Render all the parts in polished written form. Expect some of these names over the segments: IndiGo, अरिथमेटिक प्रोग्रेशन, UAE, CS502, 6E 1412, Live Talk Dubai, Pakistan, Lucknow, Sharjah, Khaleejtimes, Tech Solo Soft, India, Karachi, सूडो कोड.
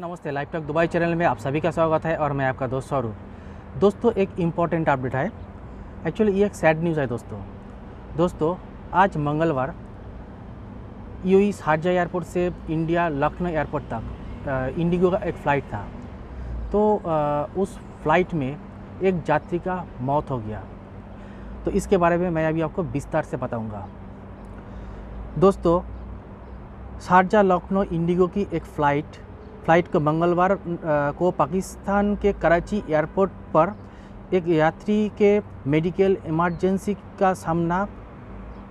दोस्तों नमस्ते, live talk Dubai channel में आप सभी का स्वागत है और मैं आपका दोस्त सौरभ। दोस्तों एक इम्पॉर्टेंट अपडेट है, एक्चुअली ये एक सैड न्यूज़ है दोस्तों आज मंगलवार यूएई शारजाह एयरपोर्ट से इंडिया लखनऊ एयरपोर्ट तक इंडिगो का एक फ़्लाइट था, तो उस फ्लाइट में एक यात्री का मौत हो गया। तो इसके बारे में मैं अभी आपको विस्तार से बताऊँगा। दोस्तों शारजाह लखनऊ इंडिगो की एक फ्लाइट को मंगलवार को पाकिस्तान के कराची एयरपोर्ट पर एक यात्री के मेडिकल इमरजेंसी का सामना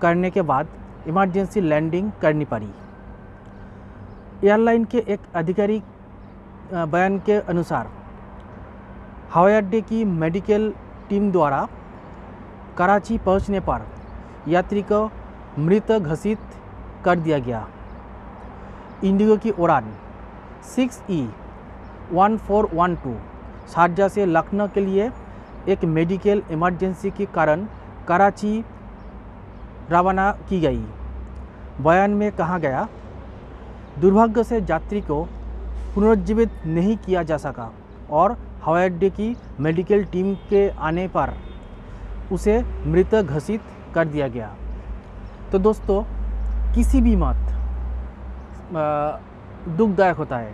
करने के बाद इमरजेंसी लैंडिंग करनी पड़ी। एयरलाइन के एक आधिकारिक बयान के अनुसार हवाई अड्डे की मेडिकल टीम द्वारा कराची पहुंचने पर यात्री को मृत घोषित कर दिया गया। इंडिगो की उड़ान 6E1412 शारजाह से लखनऊ के लिए एक मेडिकल इमरजेंसी के कारण कराची रवाना की गई। बयान में कहा गया, दुर्भाग्य से यात्री को पुनर्जीवित नहीं किया जा सका और हवाई अड्डे की मेडिकल टीम के आने पर उसे मृत घोषित कर दिया गया। तो दोस्तों किसी भी मौत दुखदायक होता है,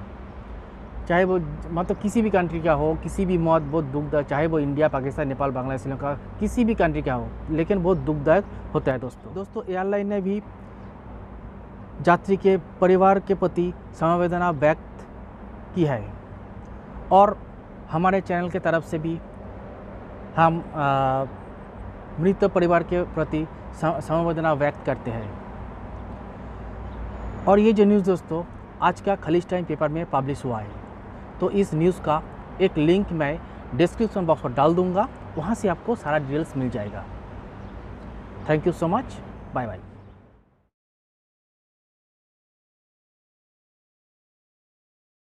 चाहे वो मतलब किसी भी कंट्री का हो, किसी भी मौत बहुत दुखदायक, चाहे वो इंडिया, पाकिस्तान, नेपाल, बांग्लादेश, श्रीलंका, किसी भी कंट्री का हो, लेकिन बहुत दुखदायक होता है। दोस्तों एयरलाइन ने भी यात्री के परिवार के प्रति संवेदना व्यक्त की है और हमारे चैनल के तरफ से भी हम मृत परिवार के प्रति संवेदना व्यक्त करते हैं। और ये जो न्यूज़ दोस्तों आज का खलीज टाइम पेपर में पब्लिश हुआ है, तो इस न्यूज़ का एक लिंक मैं डिस्क्रिप्शन बॉक्स पर डाल दूंगा, वहाँ से आपको सारा डिटेल्स मिल जाएगा। Thank you so much, bye bye.